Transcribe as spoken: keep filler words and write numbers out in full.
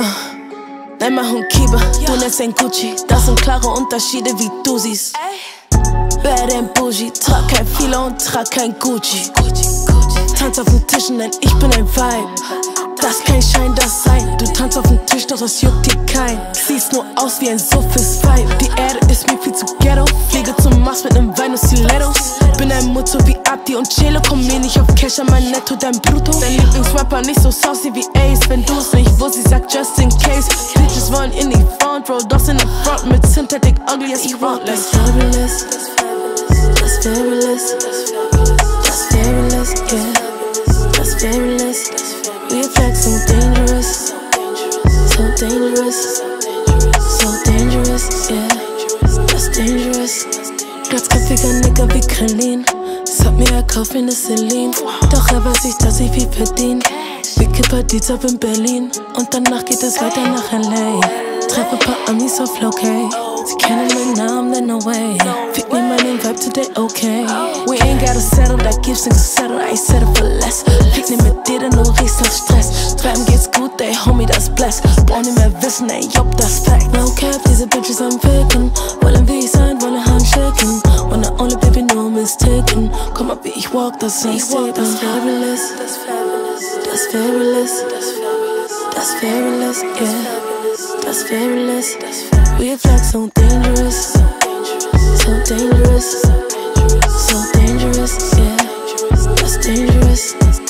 Uh, Neymar und Kiba, Bullets und Gucci, das sind klare Unterschiede, wie du siehst. Bad and bougie, trag kein Fila und trag kein Gucci. Tanz auf den Tischen, denn ich bin ein Vibe. Das ist kein Schein, das sein. Du tanzt auf den Tisch, doch das juckt dir kein. Siehst nur aus wie ein Surface-Vibe. Die Erde ist mir viel zu ghetto. Fliege zum Mars mit nem Weino Cielo. Bin ein Mutzo wie Abdi und Chelo. Komm mir nicht auf Cash, an mein Netto, dein Pluto. Dein Lieblingsrapper nicht so saucy wie Ace. Wenn du's nicht wusstest, sag just in case. Bitches wollen in die Front, Rolldoss in der Front mit Synthetic Ugliest Frontless. That's fabulous, that's fabulous, that's fabulous, yeah, that's fabulous. Weird Facts so dangerous, so dangerous, so dangerous, yeah, that's dangerous. Glatzköpfiger Nigger wie Kralin, das hat mir erkauft wie eine Celine. Doch er weiß nicht, dass ich viel verdiene. Wir kippen die Zap in Berlin und danach geht es weiter nach L A Treffe paar Amis auf Low-Key. Sie kennen meinen Namen, then no way. Fick mir meinen Vibe today, okay. We ain't gotta settle, da gibt's nix zu settle. I ain't settle for less. Fick nicht mit dir, denn du riechst nach Stress. Beim geht's gut, ey, homie, das bless. Brauch nicht mehr wissen, ey, job, das fact. No cap, diese Bitches am Ficken. Wollen wie ich sein, wollen Handschütteln. Wanna only baby, no mistaken. Komm ab, wie ich walk, das ich walk, das fabulous. That's fabulous, that's fabulous, yeah. That's fabulous. Weird Facts so dangerous, so dangerous, so dangerous, yeah, that's dangerous.